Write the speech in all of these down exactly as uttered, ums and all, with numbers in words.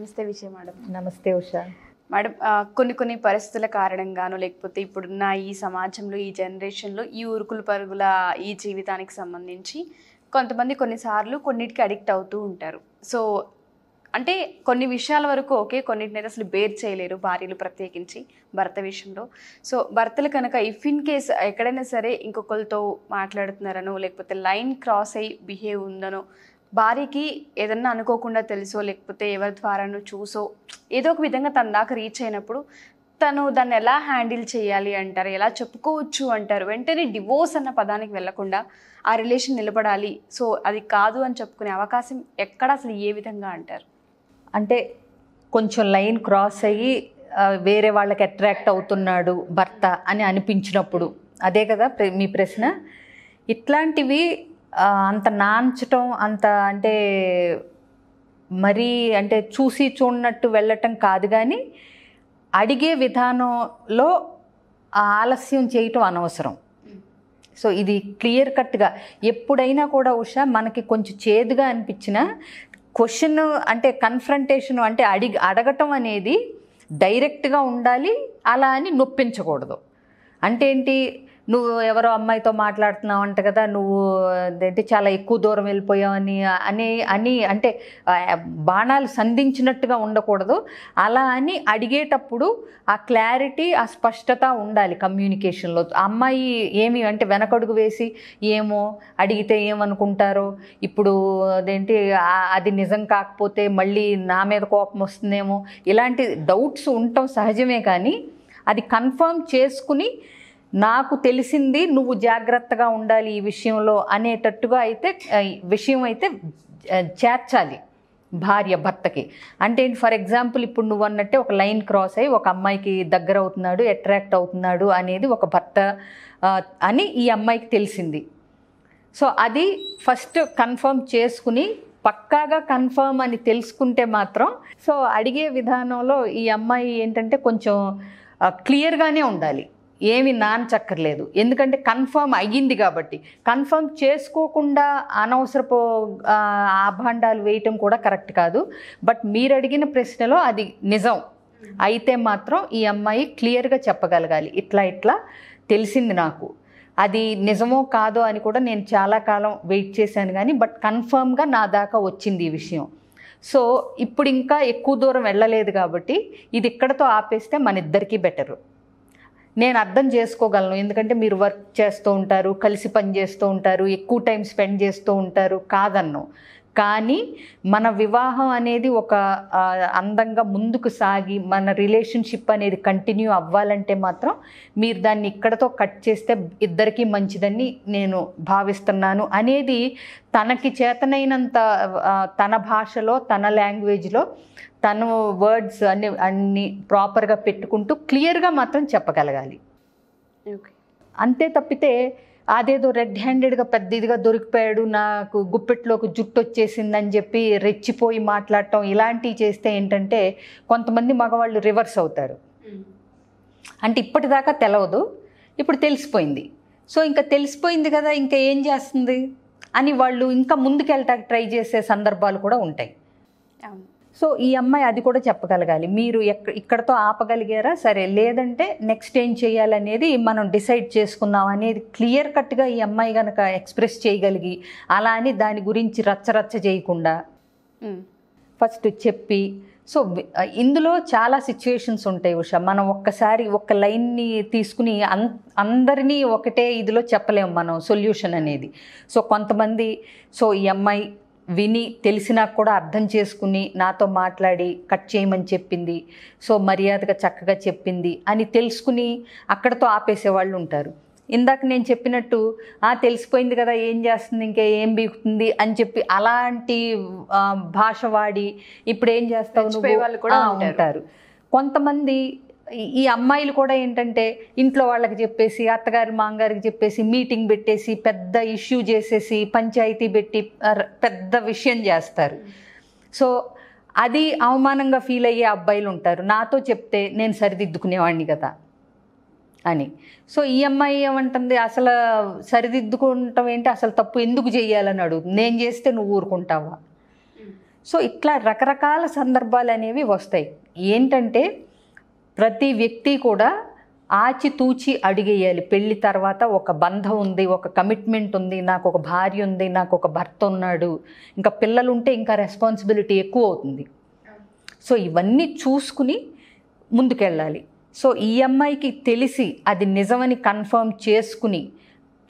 నమస్తే విజయ మేడం. నమస్తే ఉషా మేడం. కొన్ని కొన్ని పరిస్థితుల కారణంగాను లేకపోతే ఇప్పుడున్న ఈ సమాజంలో ఈ జనరేషన్లో ఈ ఉరుకులు పరుగుల ఈ జీవితానికి సంబంధించి కొంతమంది కొన్నిసార్లు కొన్నిటికి అడిక్ట్ అవుతూ ఉంటారు. సో అంటే కొన్ని విషయాల వరకు ఓకే, కొన్నిటినైతే అసలు బేర్ చేయలేరు, భార్యలు ప్రత్యేకించి భర్త విషయంలో. సో భర్తలు కనుక ఇఫ్ ఇన్ కేస్ ఎక్కడైనా సరే ఇంకొకరితో మాట్లాడుతున్నారనో లేకపోతే లైన్ క్రాస్ అయ్యి బిహేవ్ ఉందనో భార్యకి ఏదన్నా అనుకోకుండా తెలుసో లేకపోతే ఎవరి ద్వారానో చూసో ఏదో ఒక విధంగా తన దాకా రీచ్ అయినప్పుడు తను దాన్ని ఎలా హ్యాండిల్ చేయాలి అంటారు, ఎలా చెప్పుకోవచ్చు అంటారు? వెంటనే డివోర్స్ అన్న పదానికి వెళ్లకుండా ఆ రిలేషన్ నిలబడాలి, సో అది కాదు అని చెప్పుకునే అవకాశం ఎక్కడ అసలు ఏ విధంగా అంటారు? అంటే కొంచెం లైన్ క్రాస్ అయ్యి వేరే వాళ్ళకి అట్రాక్ట్ అవుతున్నాడు భర్త అని అనిపించినప్పుడు, అదే కదా మీ ప్రశ్న. ఇట్లాంటివి అంత నాంచటం, అంత అంటే మరీ అంటే చూసి చూడనట్టు వెళ్ళటం కాదు, కానీ అడిగే విధానంలో ఆలస్యం చేయటం అనవసరం. సో ఇది క్లియర్ కట్గా ఎప్పుడైనా కూడా ఉషా మనకి కొంచెం చేదుగా అనిపించిన క్వశ్చన్ అంటే కన్ఫ్రంటేషన్ అంటే అడిగి అడగటం అనేది డైరెక్ట్గా ఉండాలి, అలా అని నొప్పించకూడదు. అంటే ఏంటి, నువ్వు ఎవరో అమ్మాయితో మాట్లాడుతున్నావు అంట కదా, నువ్వు అంటే చాలా ఎక్కువ దూరం వెళ్ళిపోయావని అని అని అంటే బాణాలు సంధించినట్టుగా ఉండకూడదు. అలా అని అడిగేటప్పుడు ఆ క్లారిటీ, ఆ స్పష్టత ఉండాలి కమ్యూనికేషన్లో. అమ్మాయి ఏమి అంటే వెనకడుగు వేసి ఏమో అడిగితే ఏమనుకుంటారో, ఇప్పుడు అదేంటి అది నిజం కాకపోతే మళ్ళీ నా మీద కోపం వస్తుందేమో, ఇలాంటి డౌట్స్ ఉండటం సహజమే. కానీ అది కన్ఫర్మ్ చేసుకుని నాకు తెలిసింది, నువ్వు జాగ్రత్తగా ఉండాలి ఈ విషయంలో అనేటట్టుగా అయితే విషయం అయితే చేర్చాలి భార్య భర్తకి. అంటే ఫర్ ఎగ్జాంపుల్ ఇప్పుడు నువ్వు అన్నట్టే ఒక లైన్ క్రాస్ అయ్యి ఒక అమ్మాయికి దగ్గర అవుతున్నాడు, అట్రాక్ట్ అవుతున్నాడు అనేది ఒక భర్త అని ఈ అమ్మాయికి తెలిసింది. సో అది ఫస్ట్ కన్ఫర్మ్ చేసుకుని పక్కాగా కన్ఫర్మ్ అని తెలుసుకుంటే మాత్రం, సో అడిగే విధానంలో ఈ అమ్మాయి ఏంటంటే కొంచెం క్లియర్గానే ఉండాలి, ఏమి నానచక్కర్లేదు. ఎందుకంటే కన్ఫర్మ్ అయ్యింది కాబట్టి. కన్ఫర్మ్ చేసుకోకుండా అనవసరపు ఆభాండాలు వేయటం కూడా కరెక్ట్ కాదు. బట్ మీరు అడిగిన ప్రశ్నలో అది నిజం అయితే మాత్రం ఈ అమ్మాయి క్లియర్గా చెప్పగలగాలి, ఇట్లా ఇట్లా తెలిసింది నాకు, అది నిజమో కాదో అని కూడా నేను చాలా కాలం వెయిట్ చేశాను, కానీ బట్ కన్ఫర్మ్గా నా దాకా వచ్చింది ఈ విషయం. సో ఇప్పుడు ఇంకా ఎక్కువ దూరం వెళ్ళలేదు కాబట్టి ఇది ఇక్కడతో ఆపేస్తే మన ఇద్దరికీ బెటరు. నేను అర్థం చేసుకోగలను, ఎందుకంటే మీరు వర్క్ చేస్తూ ఉంటారు, కలిసి పని చేస్తూ ఉంటారు, ఎక్కువ టైం స్పెండ్ చేస్తూ ఉంటారు, కాదన్ను. కానీ మన వివాహం అనేది ఒక అందంగా ముందుకు సాగి మన రిలేషన్షిప్ అనేది కంటిన్యూ అవ్వాలంటే మాత్రం మీరు దాన్ని ఇక్కడతో కట్ చేస్తే ఇద్దరికీ మంచిదని నేను భావిస్తున్నాను అనేది తనకి చేతనైనంత తన భాషలో, తన లాంగ్వేజ్లో, తను వర్డ్స్ అన్ని అన్ని ప్రాపర్గా పెట్టుకుంటూ క్లియర్గా మాత్రం చెప్పగలగాలి, అంతే తప్పితే అదేదో రెడ్ హ్యాండెడ్గా పెద్ద ఇదిగా దొరికిపోయాడు, నాకు గుప్పెట్లోకి జుట్టు వచ్చేసిందని చెప్పి రెచ్చిపోయి మాట్లాడటం ఇలాంటివి చేస్తే ఏంటంటే కొంతమంది మగవాళ్ళు రివర్స్ అవుతారు. అంటే ఇప్పటిదాకా తెలవదు, ఇప్పుడు తెలిసిపోయింది. సో ఇంకా తెలిసిపోయింది కదా ఇంకా ఏం చేస్తుంది అని వాళ్ళు ఇంకా ముందుకెళ్ళటానికి ట్రై చేసే సందర్భాలు కూడా ఉంటాయి. సో ఈ అమ్మాయి అది కూడా చెప్పగలగాలి, మీరు ఎక్క ఇక్కడతో ఆపగలిగారా సరే, లేదంటే నెక్స్ట్ ఏం చేయాలనేది మనం డిసైడ్ చేసుకుందాం అనేది క్లియర్ కట్గా ఈ అమ్మాయి కనుక ఎక్స్ప్రెస్ చేయగలిగి, అలా అని దాని గురించి రచ్చరచ్చ చేయకుండా ఫస్ట్ చెప్పి. సో ఇందులో చాలా సిచ్యువేషన్స్ ఉంటాయి ఉషా, మనం ఒక్కసారి ఒక్క లైన్ని తీసుకుని అం అందరినీ ఒకటే ఇదిలో చెప్పలేము మనం సొల్యూషన్ అనేది. సో కొంతమంది సో ఈ అమ్మాయి విని తెలిసినా కూడా అర్థం చేసుకుని నాతో మాట్లాడి కట్ చేయమని చెప్పింది, సో మర్యాదగా చక్కగా చెప్పింది అని తెలుసుకుని అక్కడతో ఆపేసేవాళ్ళు ఉంటారు. ఇందాక నేను చెప్పినట్టు ఆ తెలిసిపోయింది కదా ఏం చేస్తుంది ఇంకా ఏం బీగుతుంది అని చెప్పి అలాంటి భాష వాడి ఇప్పుడు ఏం చేస్తావు నువ్వు కూడా ఉంటారు. కొంతమంది ఈ అమ్మాయిలు కూడా ఏంటంటే ఇంట్లో వాళ్ళకి చెప్పేసి, అత్తగారి మామగారికి చెప్పేసి మీటింగ్ పెట్టేసి పెద్ద ఇష్యూ చేసేసి పంచాయతీ పెట్టి పెద్ద విషయం చేస్తారు. సో అది అవమానంగా ఫీల్ అయ్యే అబ్బాయిలు ఉంటారు, నాతో చెప్తే నేను సరిదిద్దుకునేవాడిని కదా అని. సో ఈ అమ్మాయి ఏమంటుంది, అసలు సరిదిద్దుకుంటాం ఏంటి, అసలు తప్పు ఎందుకు చేయాలని అడుగుతుంది, నేను చేస్తే నువ్వు ఊరుకుంటావా? సో ఇట్లా రకరకాల సందర్భాలు అనేవి వస్తాయి. ఏంటంటే ప్రతి వ్యక్తి కూడా ఆచితూచి అడిగేయాలి. పెళ్ళి తర్వాత ఒక బంధం ఉంది, ఒక కమిట్మెంట్ ఉంది, నాకు ఒక భార్య ఉంది, నాకు ఒక భర్త ఉన్నాడు, ఇంకా పిల్లలు ఉంటే ఇంకా రెస్పాన్సిబిలిటీ ఎక్కువ అవుతుంది. సో ఇవన్నీ చూసుకుని ముందుకెళ్ళాలి. సో ఈ అమ్మాయికి తెలిసి అది నిజమని కన్ఫర్మ్ చేసుకుని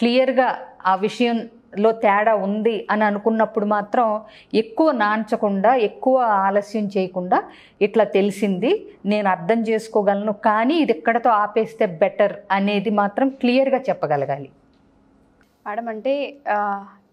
క్లియర్గా ఆ విషయంలో తేడా ఉంది అని అనుకున్నప్పుడు మాత్రం ఎక్కువ నాంచకుండా, ఎక్కువ ఆలస్యం చేయకుండా ఇట్లా తెలిసింది, నేను అర్థం చేసుకోగలను, కానీ ఇది ఇక్కడతో ఆపేస్తే బెటర్ అనేది మాత్రం క్లియర్గా చెప్పగలగాలి. మేడం, అంటే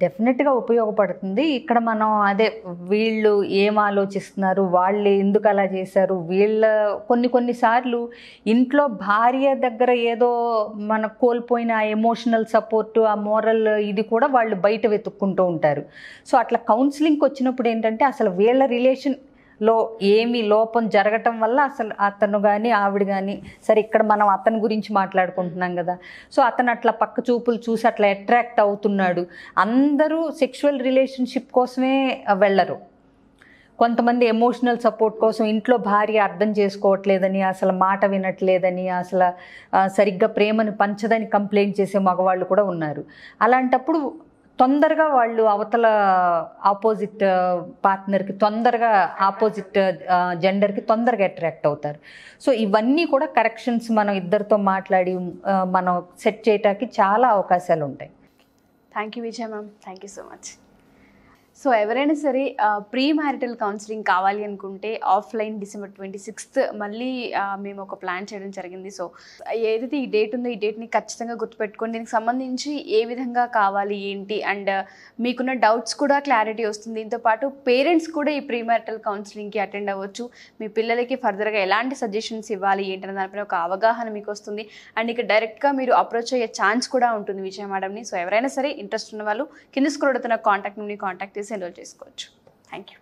డెఫినెట్గా ఉపయోగపడుతుంది. ఇక్కడ మనం అదే వీళ్ళు ఏం ఆలోచిస్తున్నారు, వాళ్ళు ఎందుకు అలా చేశారు, వీళ్ళ కొన్ని కొన్నిసార్లు ఇంట్లో భార్య దగ్గర ఏదో మన కోల్పోయిన ఆ ఎమోషనల్ సపోర్టు, ఆ మోరల్ ఇది కూడా వాళ్ళు బయట వెతుక్కుంటూ ఉంటారు. సో అట్లా కౌన్సిలింగ్కి వచ్చినప్పుడు ఏంటంటే అసలు వీళ్ళ రిలేషన్ లో ఏమి లోపం జరగటం వల్ల అసలు అతను కానీ ఆవిడ కానీ, సరే ఇక్కడ మనం అతని గురించి మాట్లాడుకుంటున్నాం కదా, సో అతను అట్లా పక్క చూపులు చూసి అట్లా అట్రాక్ట్ అవుతున్నాడు. అందరూ సెక్షువల్ రిలేషన్షిప్ కోసమే వెళ్ళరు. కొంతమంది ఎమోషనల్ సపోర్ట్ కోసం, ఇంట్లో భార్య అర్థం చేసుకోవట్లేదని, అసలు మాట వినట్లేదని, అసలు సరిగ్గా ప్రేమను పంచదని కంప్లైంట్ చేసే మగవాళ్ళు కూడా ఉన్నారు. అలాంటప్పుడు తొందరగా వాళ్ళు అవతల ఆపోజిట్ పార్ట్నర్కి, తొందరగా ఆపోజిట్ జెండర్కి తొందరగా అట్రాక్ట్ అవుతారు. సో ఇవన్నీ కూడా కరెక్షన్స్ మనం ఇద్దరితో మాట్లాడి మనం సెట్ చేయడానికి చాలా అవకాశాలు ఉంటాయి. Thank you Vijaya ma'am, thank you so much. So ఎవరైనా సరే ప్రీ మ్యారిటల్ కౌన్సిలింగ్ కావాలి అనుకుంటే ఆఫ్లైన్ డిసెంబర్ ట్వంటీ సిక్స్త్ మళ్ళీ మేము ఒక ప్లాన్ చేయడం జరిగింది. సో ఏదైతే ఈ డేట్ ఉందో ఈ డేట్ని ఖచ్చితంగా గుర్తుపెట్టుకోండి. దీనికి సంబంధించి ఏ విధంగా కావాలి ఏంటి అండ్ మీకున్న డౌట్స్ కూడా క్లారిటీ వస్తుంది. దీంతోపాటు పేరెంట్స్ కూడా ఈ ప్రీ మ్యారిటల్ కౌన్సిలింగ్కి అటెండ్ అవ్వచ్చు. మీ పిల్లలకి ఫర్దర్గా ఎలాంటి సజెషన్స్ ఇవ్వాలి ఏంటనే దానిపైన ఒక అవగాహన మీకు వస్తుంది. అండ్ ఇక డైరెక్ట్గా మీరు అప్రోచ్ అయ్యే ఛాన్స్ కూడా ఉంటుంది విజయ మేడంని. సో ఎవరైనా సరే ఇంట్రెస్ట్ ఉన్న వాళ్ళు కింద స్క్రోల్ అవుతున్న కాంటాక్ట్ నుండి కాంటాక్ట్ చేసి ఎన్రోల్ చేసుకోవచ్చు. Thank you.